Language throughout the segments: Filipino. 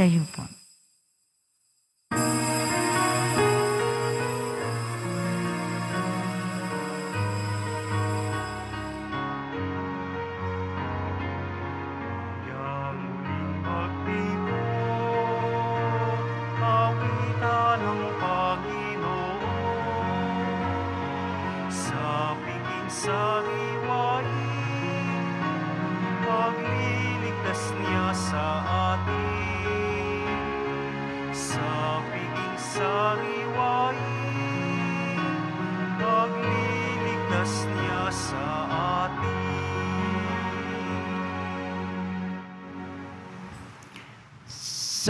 Tayo po.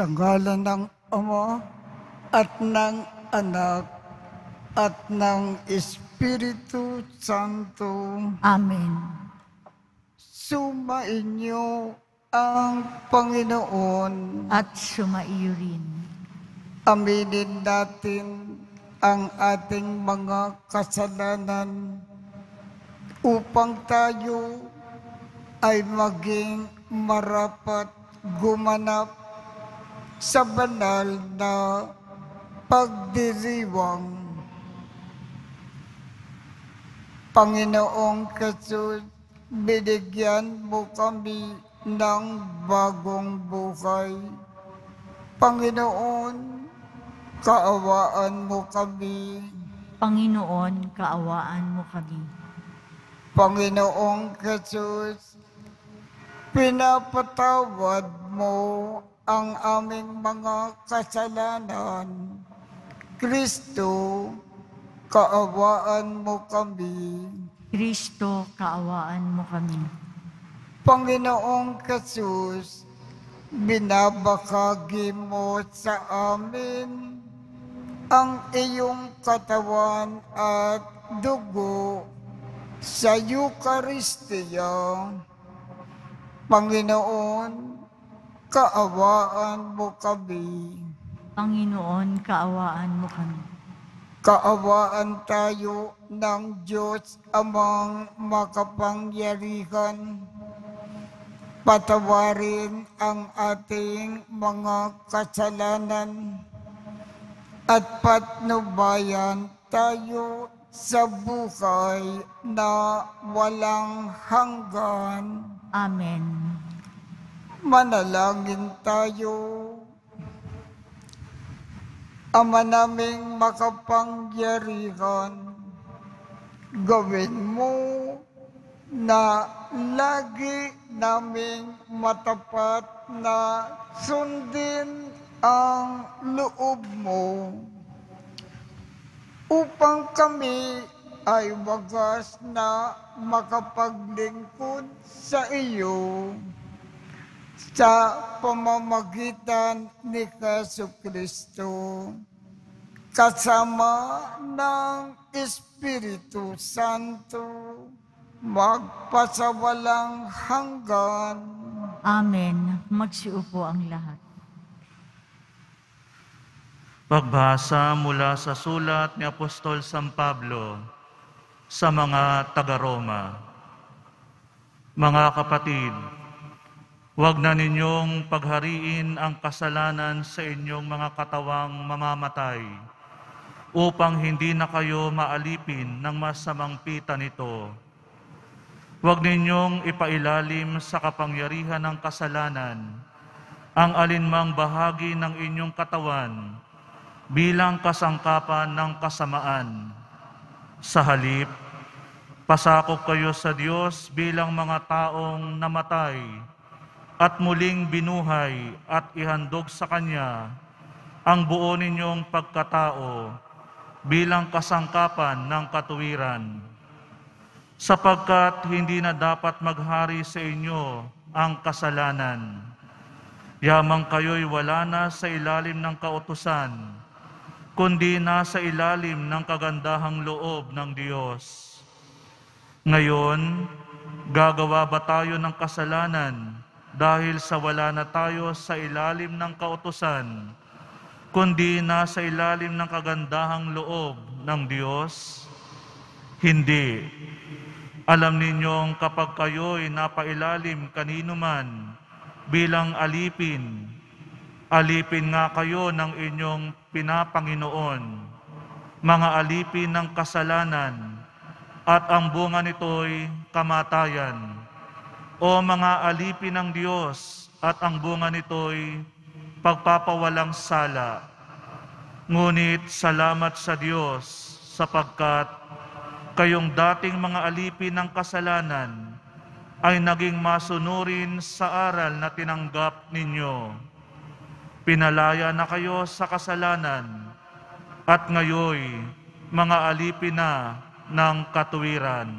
Sa ngalan ng Ama at ng Anak at ng Espiritu Santo. Amen. Sumainyo ang Panginoon at sumaiyo rin. Aminin natin ang ating mga kasalanan upang tayo ay maging marapat gumanap sa banal na pagdiriwang. Panginoong Jesus, binigyan mo kami ng bagong buhay. Panginoon, kaawaan mo kami. Panginoon, kaawaan mo kami. Panginoong Jesus, pinapatawad mo ang aming mga kasalanan. Kristo, kaawaan mo kami. Kristo, kaawaan mo kami. Panginoong Jesus, binabahagi mo sa amin ang iyong katawan at dugo sa Eucharistia. Panginoon, kaawaan mo kami. Panginoon, kaawaan mo kami. Kaawaan tayo ng Diyos amang makapangyarihan. Patawarin ang ating mga kasalanan at patnubayan tayo sa buhay na walang hanggan. Amen. Manalangin tayo. Ama naming makapangyarihan, gawin mo na lagi naming matapat na sundin ang loob mo upang kami ay wagas na makapaglingkod sa iyo sa pamamagitan ni Jesucristo kasama ng Espiritu Santo magpasawalang hanggan. Amen. Magsiupo ang lahat. Pagbasa mula sa sulat ni Apostol San Pablo sa mga taga-Roma. Mga kapatid, huwag na ninyong paghariin ang kasalanan sa inyong mga katawang mamamatay upang hindi na kayo maalipin ng masamang pita nito. Huwag ninyong ipailalim sa kapangyarihan ng kasalanan ang alinmang bahagi ng inyong katawan bilang kasangkapan ng kasamaan. Sa halip, pasakop kayo sa Diyos bilang mga taong namatay at muling binuhay at ihandog sa Kanya ang buo ninyong pagkatao bilang kasangkapan ng katuwiran. Sapagkat hindi na dapat maghari sa inyo ang kasalanan. Yamang kayo'y wala na sa ilalim ng kautusan, kundi nasa ilalim ng kagandahang loob ng Diyos. Ngayon, gagawa ba tayo ng kasalanan dahil sa wala na tayo sa ilalim ng kautusan, kundi nasa ilalim ng kagandahang loob ng Diyos? Hindi. Alam ninyong kapag kayo'y napailalim kanino man bilang alipin, Alipin nga kayo ng inyong pinapanginoon, mga alipin ng kasalanan, at ang bunga nito'y kamatayan. O mga alipin ng Diyos, at ang bunga nito'y pagpapawalang sala. Ngunit salamat sa Diyos, sapagkat kayong dating mga alipin ng kasalanan ay naging masunurin sa aral na tinanggap ninyo. Pinalaya na kayo sa kasalanan at ngayoy mga alipin na ng katuwiran.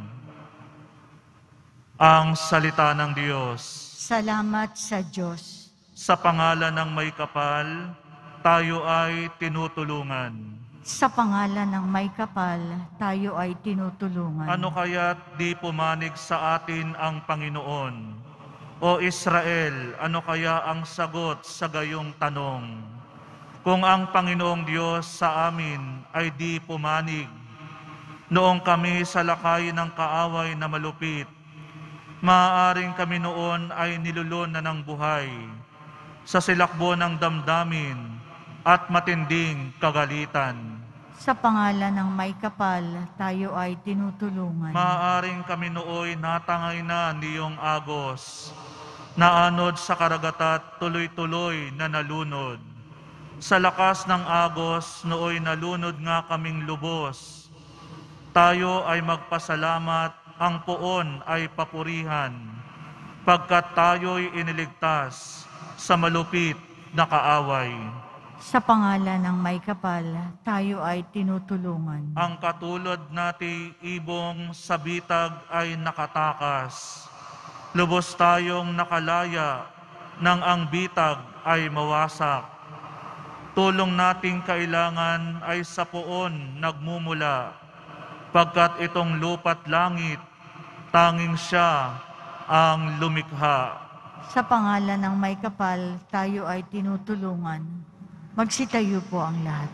Ang salita ng Diyos. Salamat sa Diyos. Sa pangalan ng may kapal, tayo ay tinutulungan. Sa pangalan ng may kapal, tayo ay tinutulungan. Ano kaya't di pumanig sa atin ang Panginoon? O Israel, ano kaya ang sagot sa gayong tanong? Kung ang Panginoong Diyos sa amin ay di pumanig, noong kami sa lakay ng kaaway na malupit, maaaring kami noon ay nilulun na ng buhay, sa silakbo ng damdamin at matinding kagalitan. Sa pangalan ng may kapal, tayo ay tinutulungan. Maaaring kami nooy natangay na niyong agos, naanod sa karagat tuloy-tuloy na nalunod. Sa lakas ng agos, nooy nalunod nga kaming lubos. Tayo ay magpasalamat, ang poon ay papurihan, pagkat tayo'y iniligtas sa malupit na kaaway. Sa pangalan ng may kapal, tayo ay tinutulungan. Ang katulad nating ibong sa bitag ay nakatakas. Lubos tayong nakalaya nang ang bitag ay mawasak. Tulong nating kailangan ay sa poon nagmumula, pagkat itong lupa't langit, tanging siya ang lumikha. Sa pangalan ng may kapal, tayo ay tinutulungan. Magsitayo po ang lahat.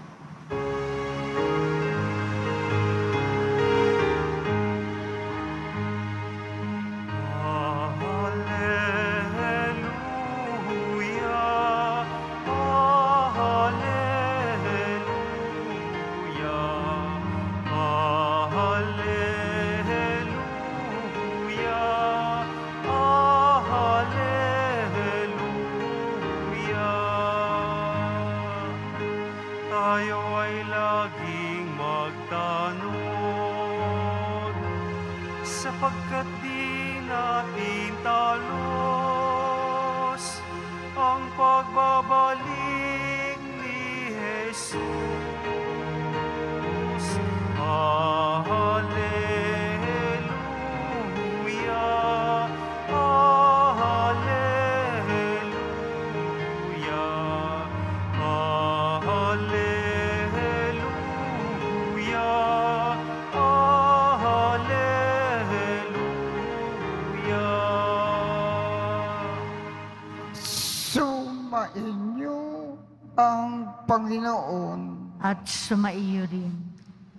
At sumaiyo rin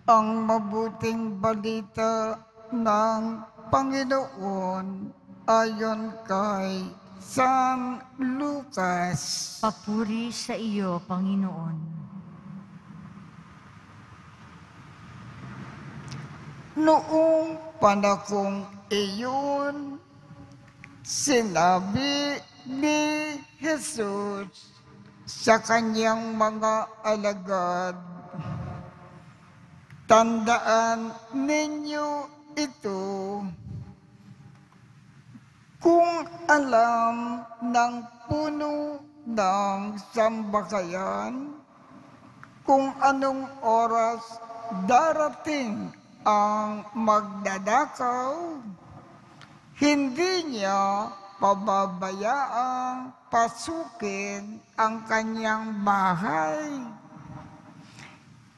ang mabuting balita ng Panginoon ayon kay San Lucas. Papuri sa iyo, Panginoon. Noong panahong iyon, sinabi ni Jesus sa kanyang mga alagad, tandaan ninyo ito. Kung alam ng puno ng sambahayan kung anong oras darating ang magdadakaw, hindi niya pababayaang pasukin ang kanyang bahay.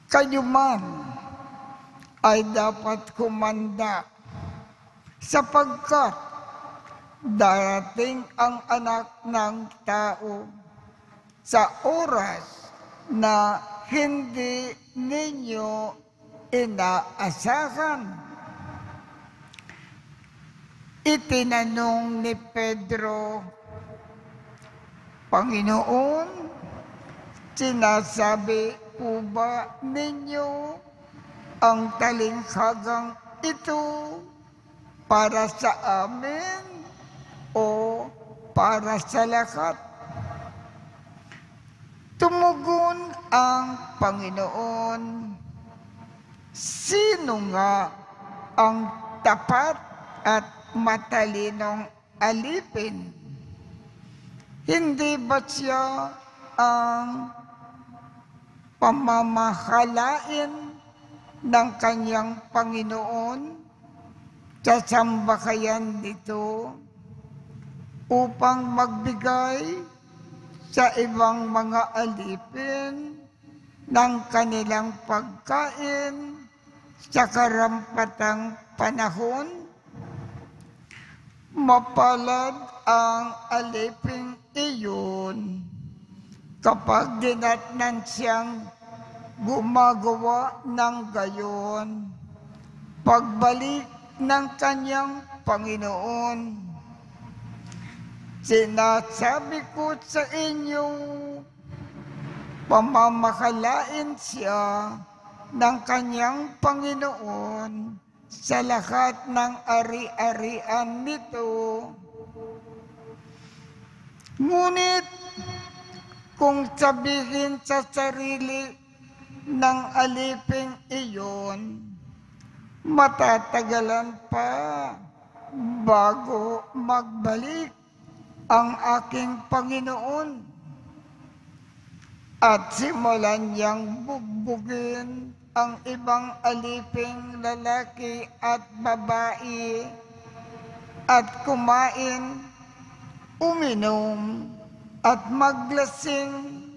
Kayo man ay dapat kumanda, sapagkat darating ang anak ng tao sa oras na hindi ninyo inaasahan. Itinanong ni Pedro, Panginoon, Sinasabi po ba ninyo ang talinghagang ito para sa amin o para sa lahat? Tumugon ang Panginoon, sino nga ang tapat at matalinong alipin? Hindi ba siya ang pamamahalain ng kanyang Panginoon? Sasamba kayan dito upang magbigay sa ibang mga alipin ng kanilang pagkain sa karampatang panahon. Mapalad ang alipin iyon kapag dinatnan siyang gumagawa ng gayon, pagbalik ng kanyang Panginoon. Sinasabi ko sa inyo, pamamahalain siya ng kanyang Panginoon sa lahat ng ari-arian nito. Ngunit kung sabihin sa sarili ng aliping iyon, matatagalan pa bago magbalik ang aking Panginoon at simulan niyang bugbugin ang ibang aliping lalaki at babae at kumain, uminom at maglasing.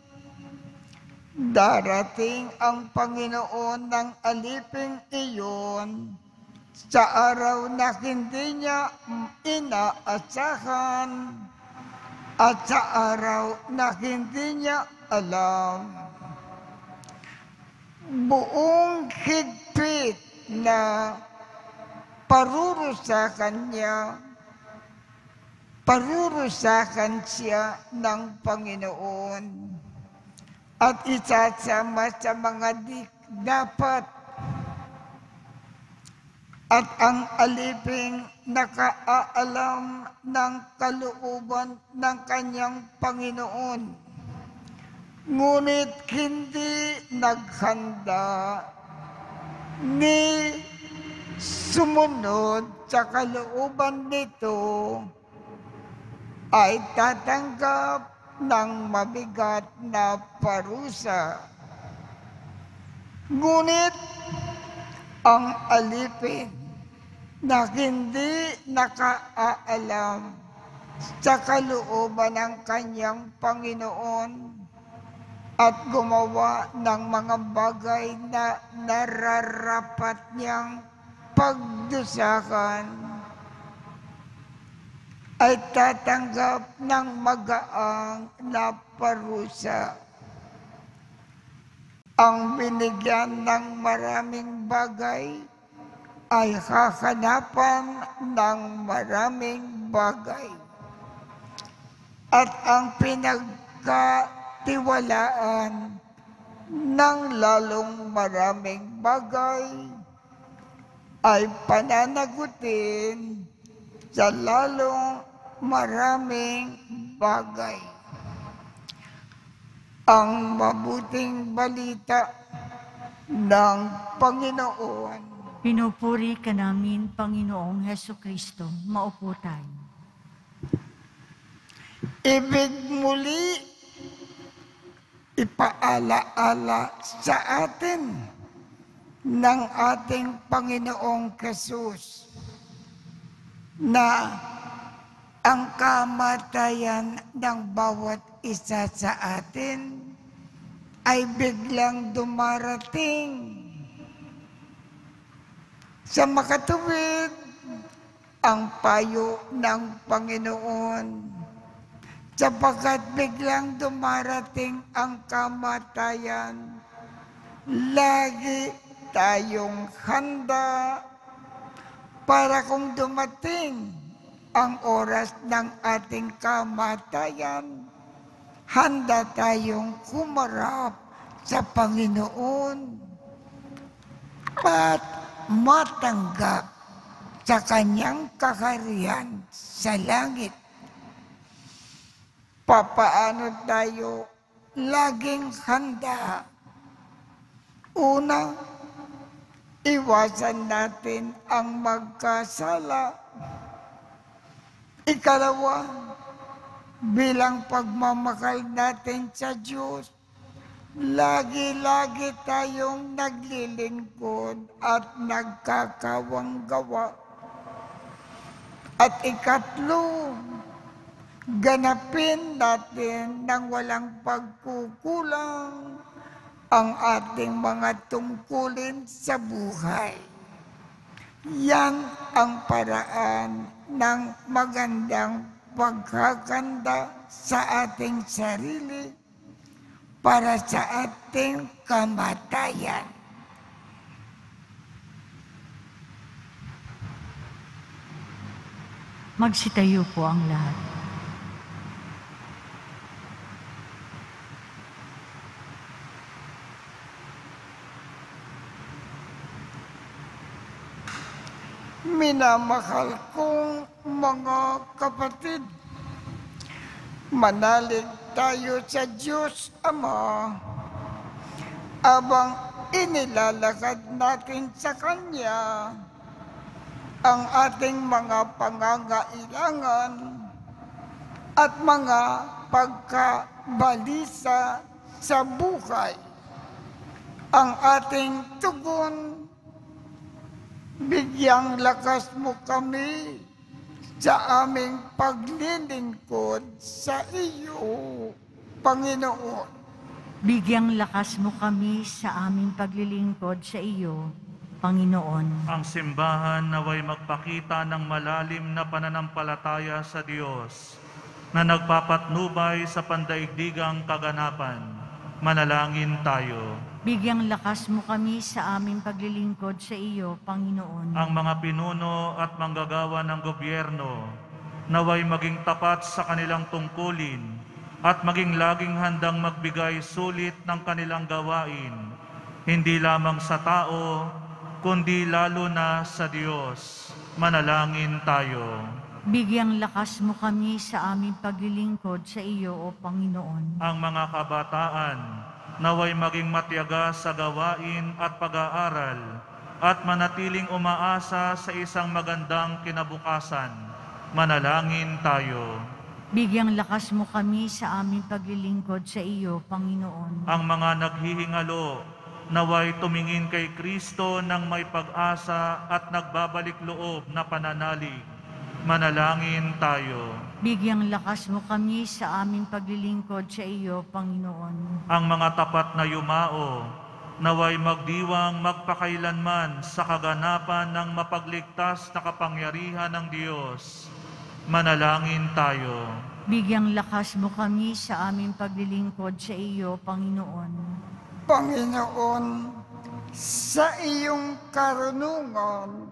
Darating ang Panginoon ng aliping iyon sa araw na hindi niya inaasahan at sa araw na hindi niya alam. Buong higpit na parurusakan siya ng Panginoon at isasama sa mga di dapat. At ang aliping nakaalam ng kalooban ng kanyang Panginoon, ngunit hindi naghanda ni sumunod sa kalooban nito, ay tatanggap ng mabigat na parusa. Ngunit ang alipin na hindi nakaalam sa kalooban ng kanyang Panginoon at gumawa ng mga bagay na nararapat niyang pagdusakan ay tatanggap ng magaang na parusa. Ang binigyan ng maraming bagay ay hahanapan ng maraming bagay. At ang pinagkatiwalaan ng lalong maraming bagay ay pananagutin sa lalong maraming bagay. Ang mabuting balita ng Panginoon. Pinupuri ka namin, Panginoong Hesukristo. Maupo tayo. Ibig muli ipaalaala sa atin ng ating Panginoong Hesus na ang kamatayan ng bawat isa sa atin ay biglang dumarating. Sa makatuwid, ang payo ng Panginoon, sapagkat biglang dumarating ang kamatayan, lagi tayong handa para kung dumating ang oras ng ating kamatayan, handa tayong kumarap sa Panginoon at matanggap sa kanyang kaharian sa langit. Papaano tayo laging handa? Una, iwasan natin ang magkasala. Ikalawa, bilang pagmamahal natin sa Diyos, lagi-lagi tayong naglilingkod at nagkakawang gawa. At ikatlo, ganapin natin ng walang pagkukulang ang ating mga tungkulin sa buhay. Yan ang paraan ng magandang paghahanda sa ating sarili para sa ating kamatayan. Magsitayo po ang lahat. Minamahal kong mga kapatid, manalig tayo sa Diyos Ama abang inilalakad natin sa Kanya ang ating mga pangangailangan at mga pagkabalisa sa buhay. Ang ating tugon, bigyang lakas mo kami sa aming paglilingkod sa iyo, Panginoon. Bigyang lakas mo kami sa aming paglilingkod sa iyo, Panginoon. Ang simbahan naway magpakita ng malalim na pananampalataya sa Diyos na nagpapatnubay sa pandaigdigang kaganapan. Manalangin tayo. Bigyang lakas mo kami sa aming paglilingkod sa iyo, Panginoon. Ang mga pinuno at manggagawa ng gobyerno naway maging tapat sa kanilang tungkulin at maging laging handang magbigay sulit ng kanilang gawain, hindi lamang sa tao, kundi lalo na sa Diyos. Manalangin tayo. Bigyang lakas mo kami sa aming paglilingkod sa iyo, O Panginoon. Ang mga kabataan naway maging matiyaga sa gawain at pag-aaral at manatiling umaasa sa isang magandang kinabukasan. Manalangin tayo. Bigyang lakas mo kami sa aming paglilingkod sa iyo, Panginoon. Ang mga naghihingalo naway tumingin kay Kristo ng may pag-asa at nagbabalik loob na pananalig. Manalangin tayo. Bigyang lakas mo kami sa aming paglilingkod sa iyo, Panginoon. Ang mga tapat na yumao, naway magdiwang magpakailanman sa kaganapan ng mapagligtas na kapangyarihan ng Diyos. Manalangin tayo. Bigyang lakas mo kami sa aming paglilingkod sa iyo, Panginoon. Panginoon, sa iyong karunungan,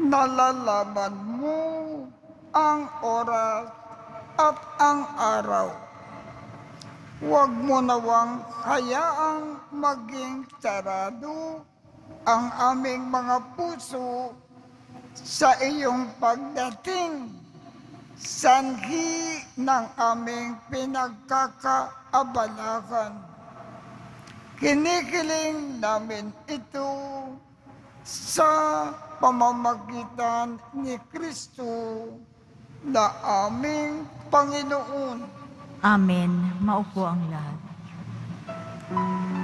nalalaman mo ang oras at ang araw. Huwag mo nawang hayaang maging sarado ang aming mga puso sa iyong pagdating, sanhi ng aming pinagkakaabalahan. Kinikiling namin ito sa pamamagitan ni Kristo na aming Panginoon. Amen. Maupo ang lahat. Pag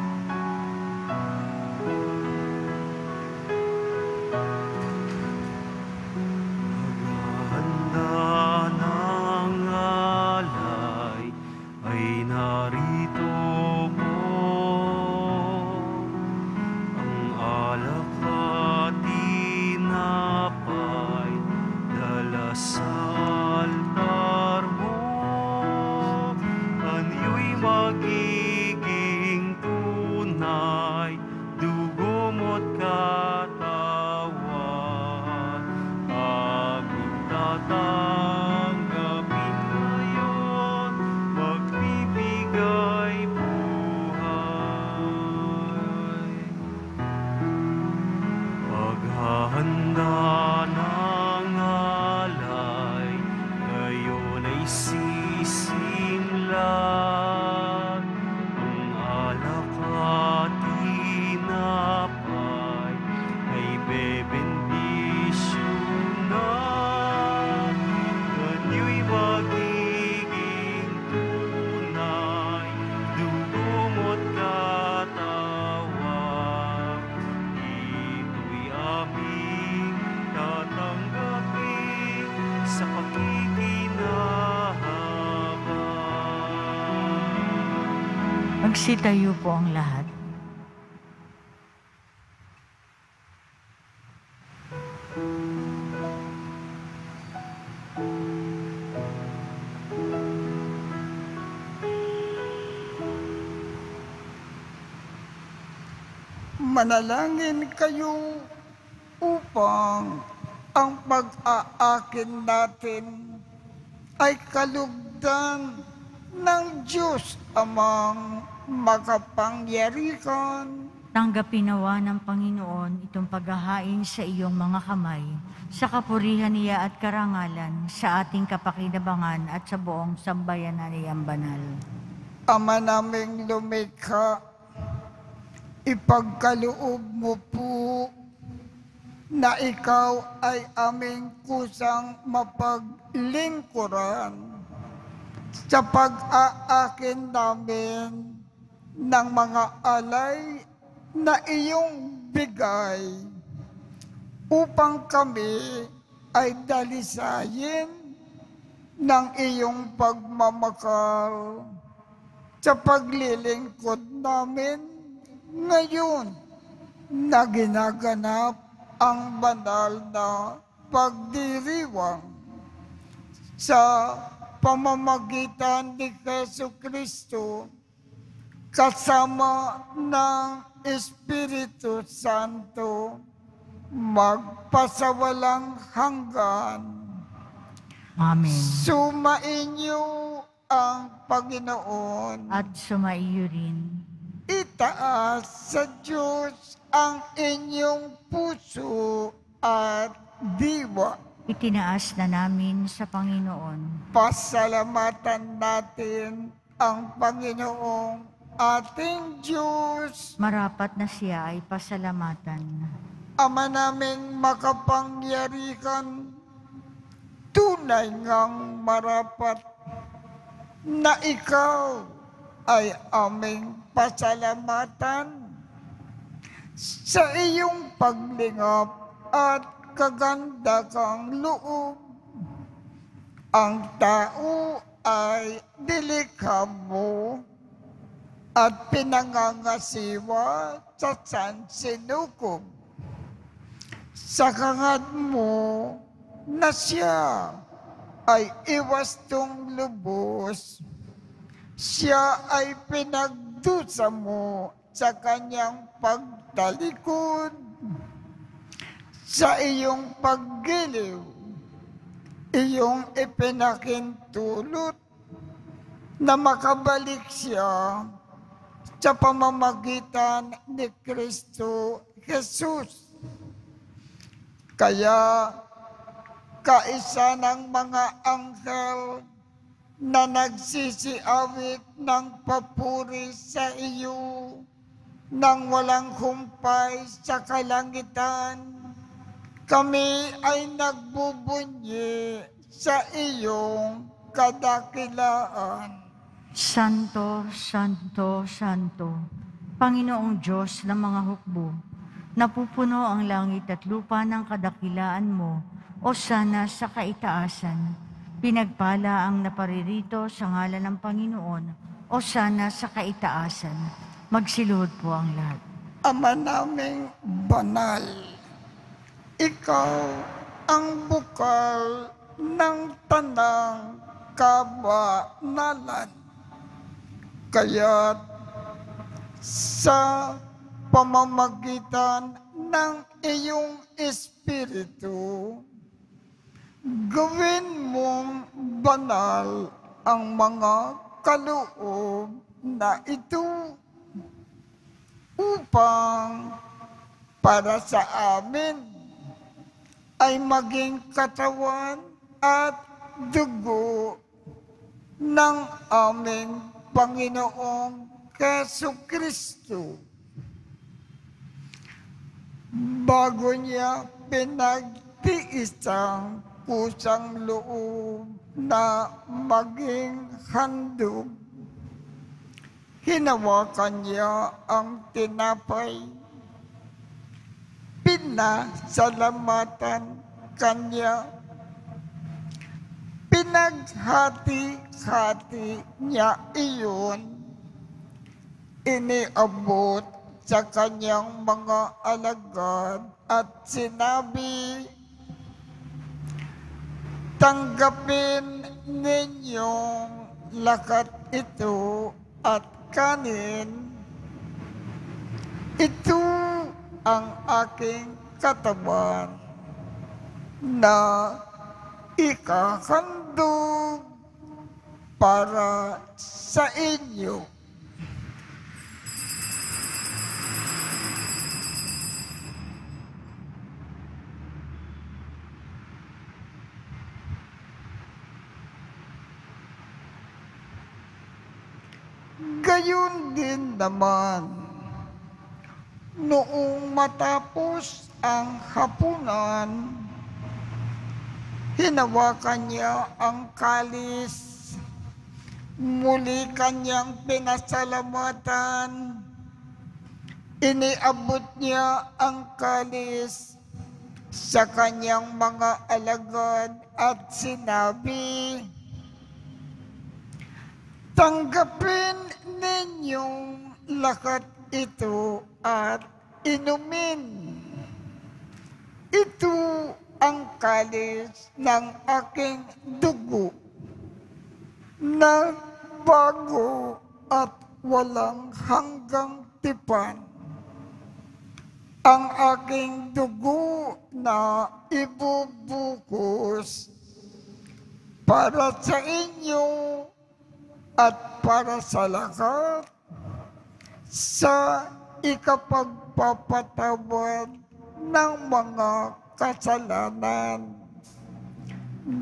Magsitayo po ang lahat. Manalangin kayo upang ang pag-aakin natin ay kalugdan ng Diyos amang makapangyarihan. Tanggapin nawa ng Panginoon itong paghahain sa iyong mga kamay, sa kapurihan niya at karangalan, sa ating kapakinabangan at sa buong sambayan na niyang banal. Ama naming lumikha, ipagkaloob mo po na ikaw ay aming kusang mapaglingkuran sa pag-aakin namin ng mga alay na iyong bigay upang kami ay dalisayin ng iyong pagmamakal sa paglilingkod namin ngayon na ginaganap ang banal na pagdiriwang sa pamamagitan ni Hesus Kristo kasama ng Espiritu Santo magpasawalang hanggan. Amen. Sumainyo ang Panginoon at sumaiyo rin. Itaas sa Diyos ang inyong puso at diwa. Itinaas na namin sa Panginoon. Pasalamatan natin ang Panginoong ating Diyos. Marapat na siya ay pasalamatan. Ama naming makapangyarihan, tunay ngang marapat na ikaw ay aming pasalamatan sa iyong paglingap at kaganda kang loob. Ang tao ay nilikha mo at pinangangasiwa sa sansinukob. Sa kangad mo na siya ay iwastong lubos. Siya ay pinagdusa mo sa kanyang pagtalikod. Sa iyong paggiliw, iyong ipinakintulot na makabalik siya sa pamamagitan ni Kristo Jesus. Kaya, kaisa ng mga anghel na nagsisiawit ng papuri sa iyo nang walang humpay sa kalangitan, kami ay nagbubunyi sa iyong kadakilaan. Santo, Santo, Santo, Panginoong Diyos ng mga hukbo, napupuno ang langit at lupa ng kadakilaan mo, o sana sa kaitaasan. Pinagpala ang naparirito sa ngalan ng Panginoon, o sana sa kaitaasan. Magsiluhod po ang lahat. Ama naming banal, ikaw ang bukal ng tanang kabanalan. Kaya't sa pamamagitan ng iyong Espiritu, gawin mong banal ang mga kaloob na ito upang para sa amin ay maging katawan at dugo ng aming Panginoong Jesucristo bago niya pinagtiisang kusang loob na maging handog. Hinawakan niya ang tinapay, pinasalamatan kanya, pinaghati-hati niya iyon iniabot sa kanyang mga alagad at sinabi, tanggapin ninyong lakat ito at kanin. Ito ang aking katawan na ikahandog para sa inyo. Gayon din naman, noong matapos ang hapunan, hinawakan niya ang kalis, muli kanyang pinasalamatan, iniabot niya ang kalis sa kanyang mga alagad at sinabi, tanggapin ninyong lakat ito at inumin. Ito ang kalis ng aking dugo na bago at walang hanggang tipan. Ang aking dugo na ibubukos para sa inyo at para sa lahat sa ikapagpapatawad ng mga kasalanan.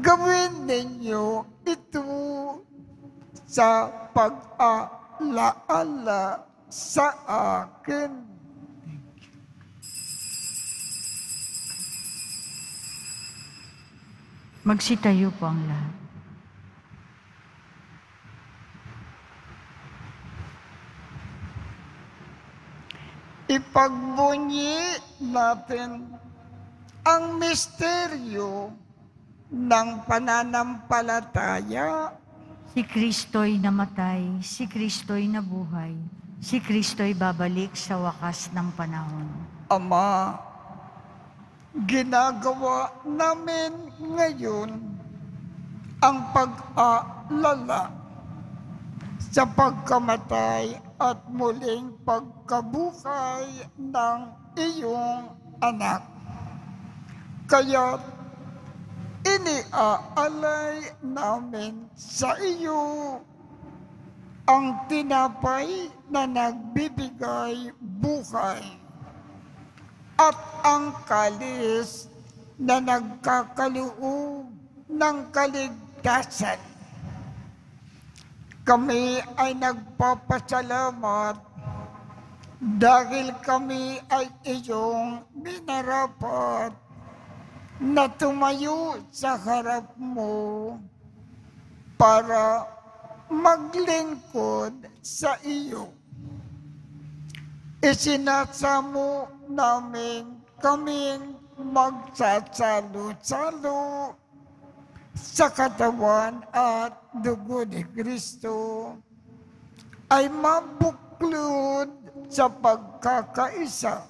Gawin ninyo ito sa pag-alaala sa akin. Magsitayo po ang lahat. Ipagbunyi natin ang misteryo ng pananampalataya. Si Kristo'y namatay, si Kristo'y nabuhay, si Kristo'y babalik sa wakas ng panahon. Ama, ginagawa namin ngayon ang pag-alala sa pagkamatay at muling pagkabuhay ng iyong anak. Kaya't iniaalay namin sa iyo ang tinapay na nagbibigay buhay at ang kalis na nagkakaluog ng kaligtasan. Kami ay nagpapasalamat dahil kami ay iyong minarapat na tumayo sa harap mo para maglingkod sa iyo. Isinasamo namin kaming magsasalo-salo sa katawan at dugo ni Kristo ay mabuklod sa pagkakaisa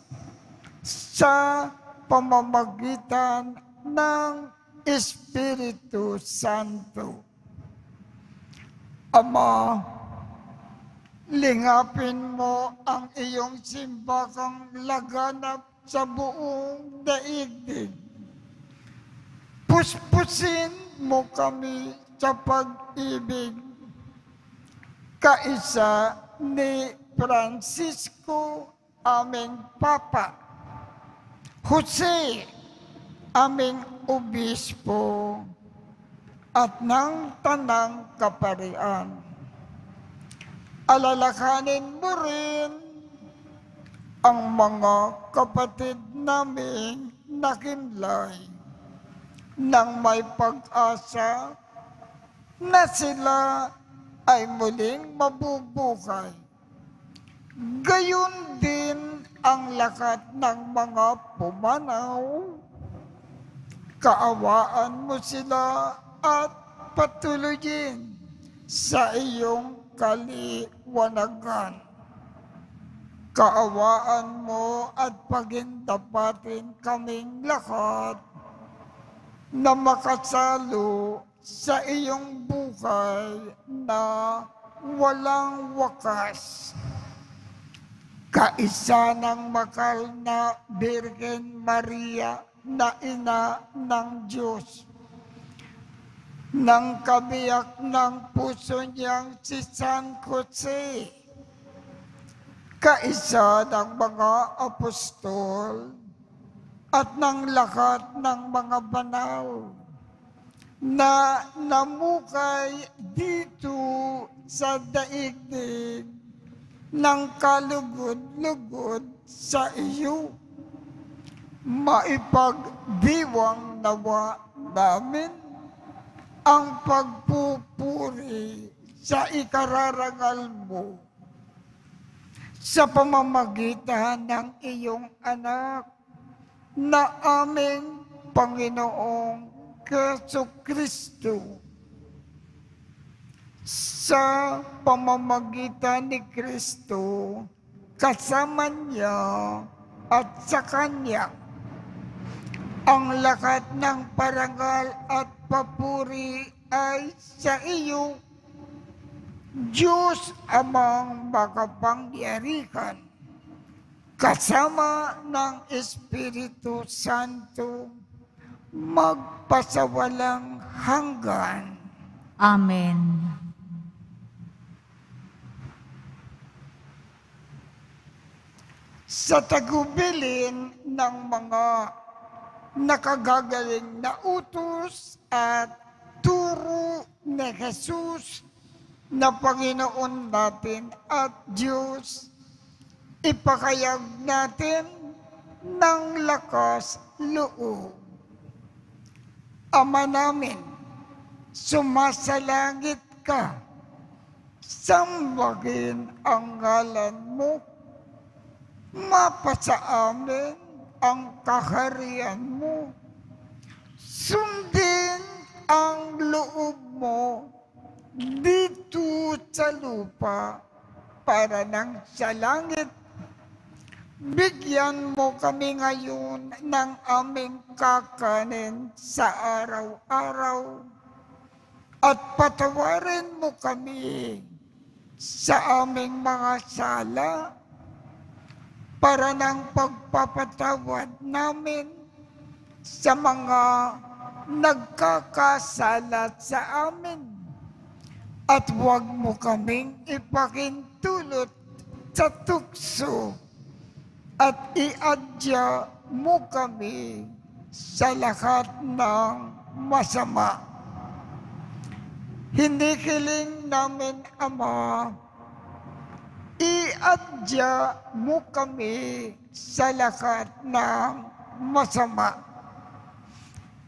sa pamamagitan ng Espiritu Santo. Ama, lingapin mo ang iyong simbakang laganap sa buong daigdig. Puspusin mo kami sa pag-ibig, kaisa ni Francisco, aming Papa, Jose, aming Obispo, at ng Tanang Kaparian. Alalakanin mo rin ang mga kapatid namin nakimlay nang may pag-asa na sila ay muling mabubuhay. Gayon din ang lakat ng mga pumanaw. Kaawaan mo sila at patuloyin sa iyong kaliwanagan. Kaawaan mo at pagindapatin kaming lahat na makasalo sa iyong buhay na walang wakas. Kaisa ng makal na Birhen Maria na ina ng Diyos, nang kabiyak ng puso niyang si San Jose, kaisa ng mga apostol at ng lahat ng mga banal na namukay dito sa daigdig ng kalugod-lugod sa iyo. Maipagdiwang nawa namin ang pagpupuri sa ikararangal mo sa pamamagitan ng iyong anak na aming Panginoong Jesucristo. Sa pamamagitan ni Kristo, kasama niya at sa kanya, ang lahat ng parangal at papuri ay sa iyo, Diyos amang makapangyarihan, kasama ng Espiritu Santo, magpasawalang hanggan. Amen. Sa tagubilin ng mga nakagagaling na utos at turo ni Jesus na Panginoon natin at Diyos, ipakayag natin ng lakas loob. Ama namin, sumasalangit ka, sambahin ang ngalan mo, mapasa amin ang kaharian mo, sundin ang loob mo dito sa lupa para nang sa langit. Bigyan mo kami ngayon ng aming kakanin sa araw-araw at patawarin mo kami sa aming mga sala para nang pagpapatawad namin sa mga nagkakasala sa amin. At huwag mo kaming ipakintulot sa tukso at iadya mo kami sa lahat ng masama. Hinihiling namin, Ama, iadya mo kami sa lahat ng masama.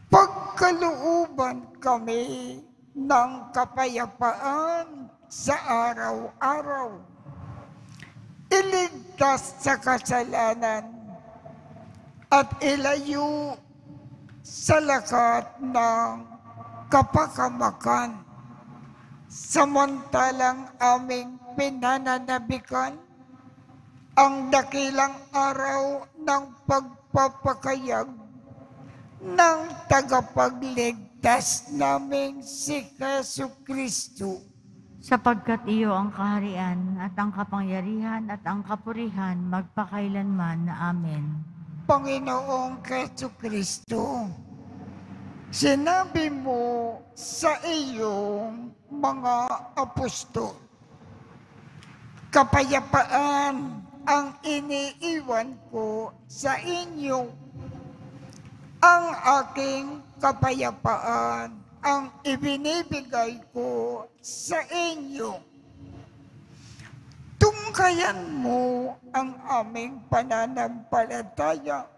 Pagkalooban kami ng kapayapaan sa araw-araw. Iligtas sa kasalanan at ilayo sa lahat ng kapakamakan. Samantalang aming pinananabikan ang dakilang araw ng pagpapakayag ng tagapagligtas namin si Jesucristo. Sapagkat iyo ang kaharian at ang kapangyarihan at ang kapurihan magpakailanman. Amen. Panginoong Jesucristo, sinabi mo sa iyong mga apostol, kapayapaan ang iniiwan ko sa inyo, ang aking kapayapaan ang ibinibigay ko sa inyo. Tungkayan mo ang aming pananampalataya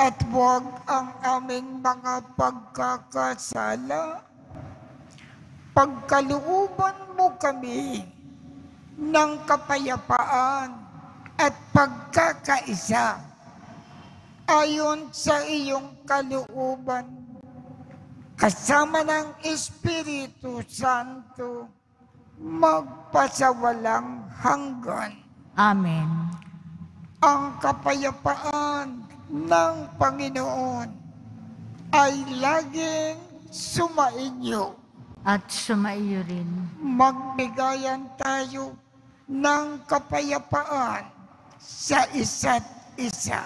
at huwag ang aming mga pagkakasala. Pagkalooban mo kami ng kapayapaan at pagkakaisa ayon sa iyong kalooban, kasama ng Espiritu Santo, magpasawalang hanggan. Amen. Ang kapayapaan ng Panginoon ay laging sumainyo. At sumaiyo rin. Magbigayan tayo ng kapayapaan sa isa't isa.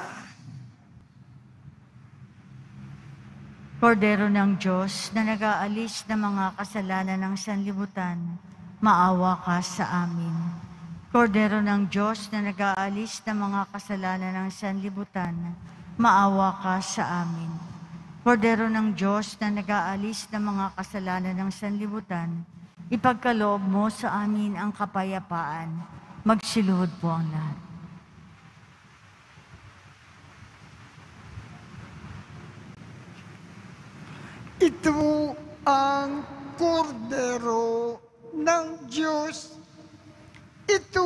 Kordero ng Diyos na nag-aalis ng mga kasalanan ng sanlibutan, maawa ka sa amin. Kordero ng Diyos na nag-aalis ng mga kasalanan ng sanlibutan, maawa ka sa amin. Kordero ng Diyos na nag-aalis ng mga kasalanan ng sanlibutan, ipagkaloob mo sa amin ang kapayapaan. Magsiluhod po ang lahat. Ito ang kordero ng Diyos. Ito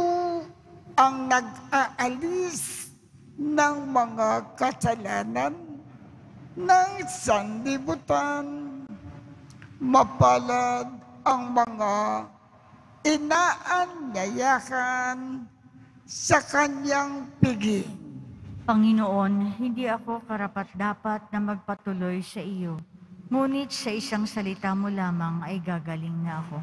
ang nag-aalis ng mga kasalanan ng sanlibutan. Mapalad ang mga inaanyayahan sa kanyang piging. Panginoon, hindi ako karapat-dapat na magpatuloy sa iyo. Ngunit sa isang salita mo lamang ay gagaling na ako.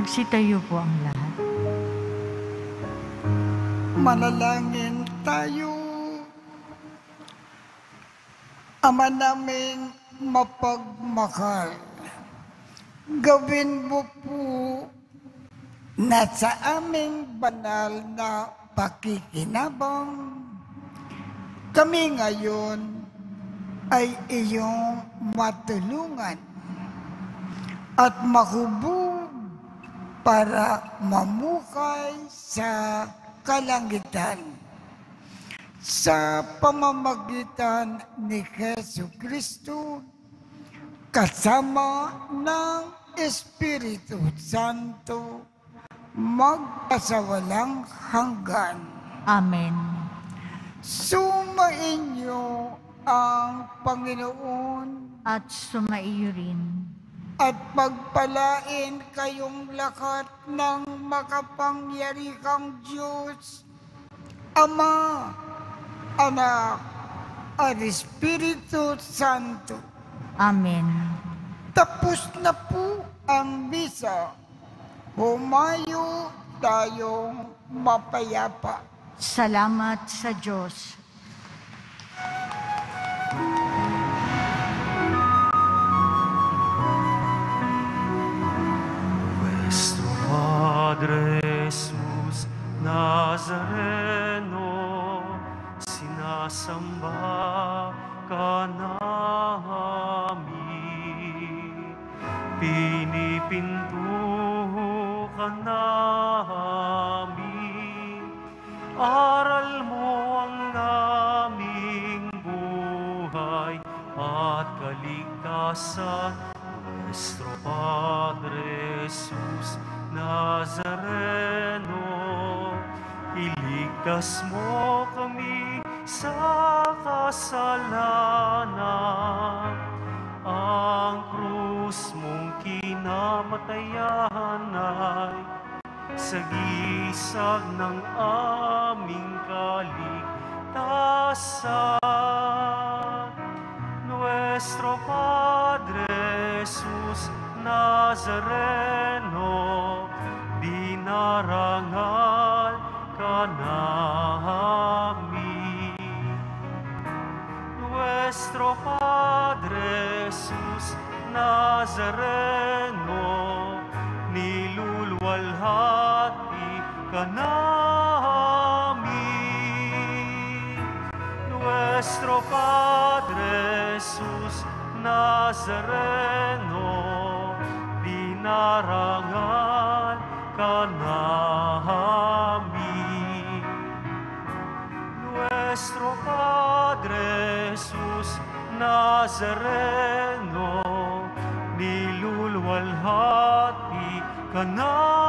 Magsitayo po ang lahat. Manalangin tayo. Ama naming mapagmahal, gawin mo po na sa aming banal na pakikinabang, kami ngayon ay iyong matulungan at mahubog para mamukay sa kalangitan sa pamamagitan ni Jesu Kristo kasama ng Espiritu Santo, magpasawalang hanggan. Amen. Sumainyo ang Panginoon at sumaiyo rin. At pagpalain kayong lahat ng makapangyarihang Diyos, Ama, Anak, at Espiritu Santo. Amen. Tapos na po ang misa. Humayo tayong mapayapa. Salamat sa Diyos. Padre Jesus Nazareno, sinasamba ka namin, pinipintuho ka namin, aral mo ang naming buhay at kaligtasan, nuestro Padre Jesus Nazareno, iligtas mo kami sa kasalanan. Ang krus mong kinamatayan ay sagisag ng aming kaligtasan. Nuestro Padre Jesus Nazareno, dinarangal ka namin. Nuestro Padre Jesus Nazareno, niluluwalhati ka namin. Nuestro Padre Jesus Nazareno, narangal ka namin. Nuestro Padre Jesus Nazareno, niluluwalhati ka namin.